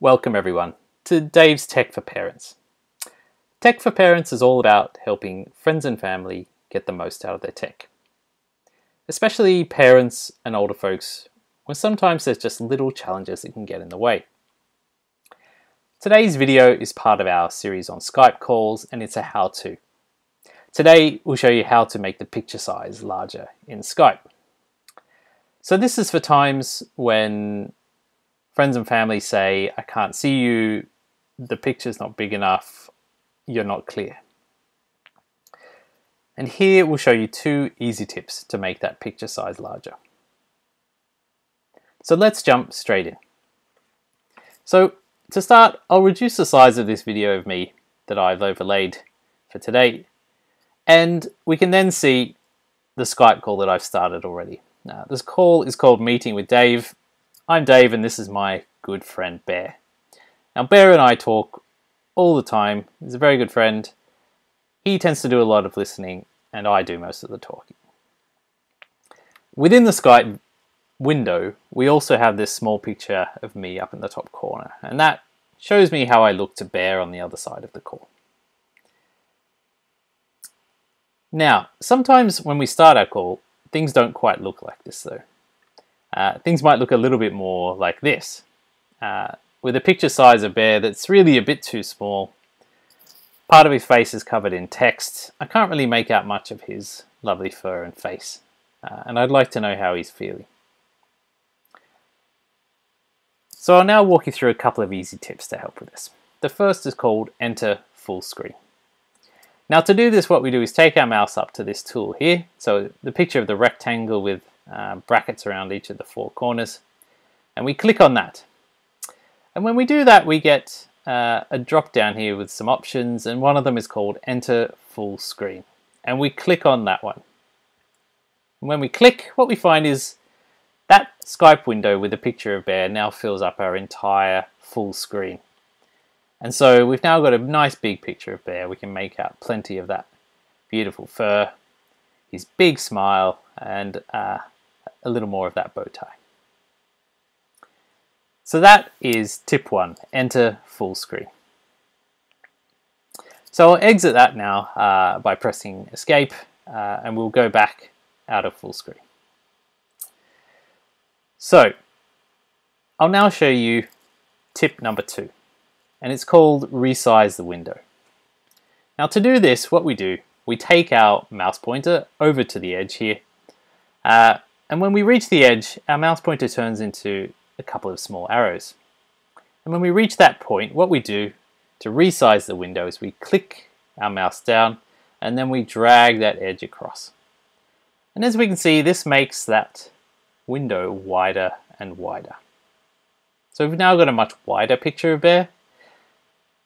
Welcome everyone to Dave's Tech for Parents. Tech for Parents is all about helping friends and family get the most out of their tech. Especially parents and older folks, when sometimes there's just little challenges that can get in the way. Today's video is part of our series on Skype calls and it's a how-to. Today we'll show you how to make the picture size larger in Skype. So this is for times when friends and family say, I can't see you, the picture's not big enough, you're not clear. And here we'll show you two easy tips to make that picture size larger. So let's jump straight in. So to start, I'll reduce the size of this video of me that I've overlaid for today. And we can then see the Skype call that I've started already. Now, this call is called Meeting with Dave. I'm Dave and this is my good friend Bear. Now Bear and I talk all the time, he's a very good friend. He tends to do a lot of listening and I do most of the talking. Within the Skype window, we also have this small picture of me up in the top corner and that shows me how I look to Bear on the other side of the call. Now, sometimes when we start our call, things don't quite look like this though. Things might look a little bit more like this, with a picture size of Bear that's really a bit too small. Part of his face is covered in text. I can't really make out much of his lovely fur and face, and I'd like to know how he's feeling. So I'll now walk you through a couple of easy tips to help with this. The first is called Enter Full Screen. Now to do this, what we do is take our mouse up to this tool here, so the picture of the rectangle with brackets around each of the four corners, and we click on that. And when we do that, we get a drop down here with some options, and one of them is called Enter Full Screen, and we click on that one. And when we click, what we find is that Skype window with a picture of Bear now fills up our entire full screen, and so we've now got a nice big picture of Bear. We can make out plenty of that beautiful fur, his big smile, and a little more of that bow tie. So that is tip one, Enter Full Screen. So I'll exit that now by pressing Escape and we'll go back out of full screen. So I'll now show you tip number two, and it's called Resize the Window. Now to do this, what we do, we take our mouse pointer over to the edge here. And when we reach the edge, our mouse pointer turns into a couple of small arrows. And when we reach that point, what we do to resize the window is we click our mouse down and then we drag that edge across. And as we can see, this makes that window wider and wider. So we've now got a much wider picture of Bear.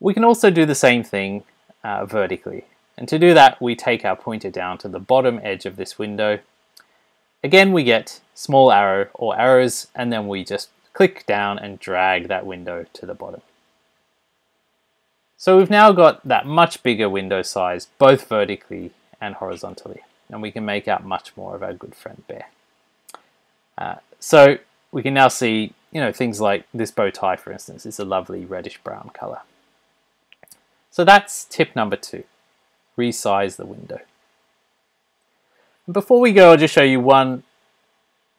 We can also do the same thing vertically. And to do that, we take our pointer down to the bottom edge of this window. Again, we get small arrow or arrows, and then we just click down and drag that window to the bottom. So we've now got that much bigger window size, both vertically and horizontally, and we can make out much more of our good friend Bear. So we can now see, you know, things like this bow tie, for instance, is a lovely reddish brown color. So that's tip number two, resize the window. Before we go, I'll just show you one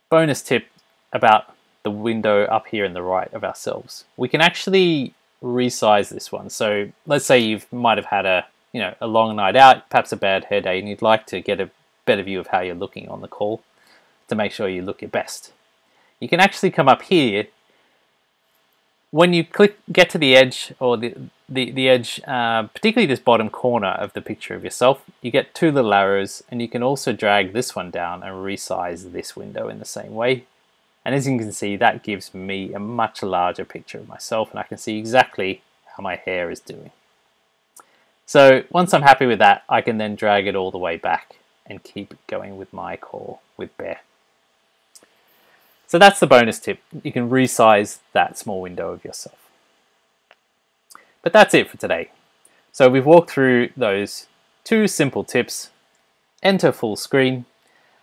bonus tip about the window up here in the right of ourselves. We can actually resize this one. So let's say you might have had a long night out, perhaps a bad hair day, and you'd like to get a better view of how you're looking on the call to make sure you look your best. You can actually come up here. When you get to the edge, or the edge, particularly this bottom corner of the picture of yourself, you get two little arrows, and you can also drag this one down and resize this window in the same way. And as you can see, that gives me a much larger picture of myself, and I can see exactly how my hair is doing. So once I'm happy with that, I can then drag it all the way back and keep going with my call with Bear. So that's the bonus tip. You can resize that small window of yourself. But that's it for today. So we've walked through those two simple tips, Enter Full Screen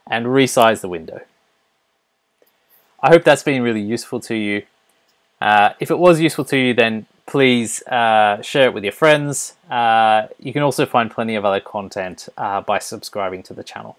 and Resize the Window. I hope that's been really useful to you. If it was useful to you, then please share it with your friends. You can also find plenty of other content by subscribing to the channel.